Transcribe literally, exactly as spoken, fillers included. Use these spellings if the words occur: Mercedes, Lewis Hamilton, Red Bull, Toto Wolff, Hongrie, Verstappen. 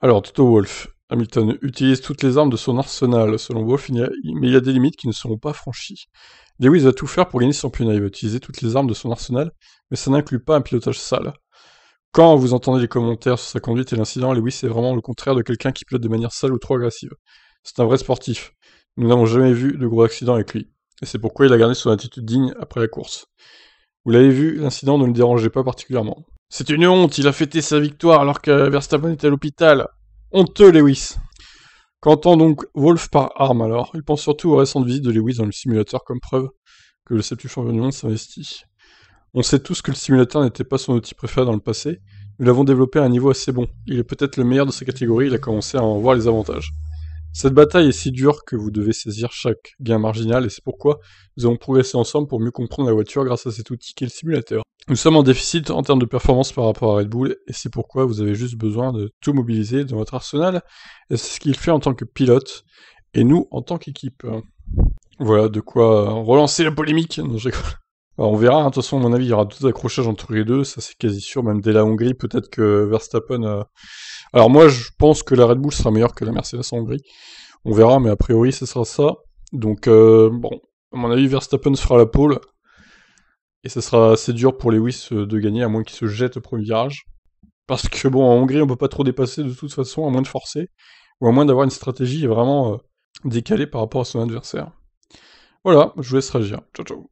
Alors, Toto Wolff, Hamilton utilise toutes les armes de son arsenal. Selon Wolff, il n'y a- mais il y a des limites qui ne seront pas franchies. Lewis va tout faire pour gagner ce championnat. Il va utiliser toutes les armes de son arsenal, mais ça n'inclut pas un pilotage sale. Quand vous entendez les commentaires sur sa conduite et l'incident, Lewis est vraiment le contraire de quelqu'un qui pilote de manière sale ou trop agressive. C'est un vrai sportif. Nous n'avons jamais vu de gros accidents avec lui. Et c'est pourquoi il a gardé son attitude digne après la course. Vous l'avez vu, l'incident ne le dérangeait pas particulièrement. C'est une honte, il a fêté sa victoire alors que Verstappen était à l'hôpital. Honteux, Lewis. Qu'entend donc Wolff par arme alors? Il pense surtout aux récentes visites de Lewis dans le simulateur comme preuve que le septuple champion du monde s'investit. On sait tous que le simulateur n'était pas son outil préféré dans le passé. Nous l'avons développé à un niveau assez bon. Il est peut-être le meilleur de sa catégorie, il a commencé à en voir les avantages. Cette bataille est si dure que vous devez saisir chaque gain marginal et c'est pourquoi nous avons progressé ensemble pour mieux comprendre la voiture grâce à cet outil qu'est le simulateur. Nous sommes en déficit en termes de performance par rapport à Red Bull et c'est pourquoi vous avez juste besoin de tout mobiliser dans votre arsenal et c'est ce qu'il fait en tant que pilote et nous en tant qu'équipe. Voilà de quoi relancer la polémique. Non, j'ai... Alors, on verra, hein. De toute façon, à mon avis, il y aura d'autres accrochages entre les deux, ça c'est quasi sûr, même dès la Hongrie, peut-être que Verstappen... Euh... Alors moi, je pense que la Red Bull sera meilleure que la Mercedes en Hongrie, on verra, mais a priori, ce sera ça. Donc, euh, bon, à mon avis, Verstappen fera la pole, et ça sera assez dur pour Lewis de gagner, à moins qu'il se jette au premier virage. Parce que, bon, en Hongrie, on peut pas trop dépasser de toute façon, à moins de forcer, ou à moins d'avoir une stratégie vraiment euh, décalée par rapport à son adversaire. Voilà, je vous laisse réagir. Ciao, ciao.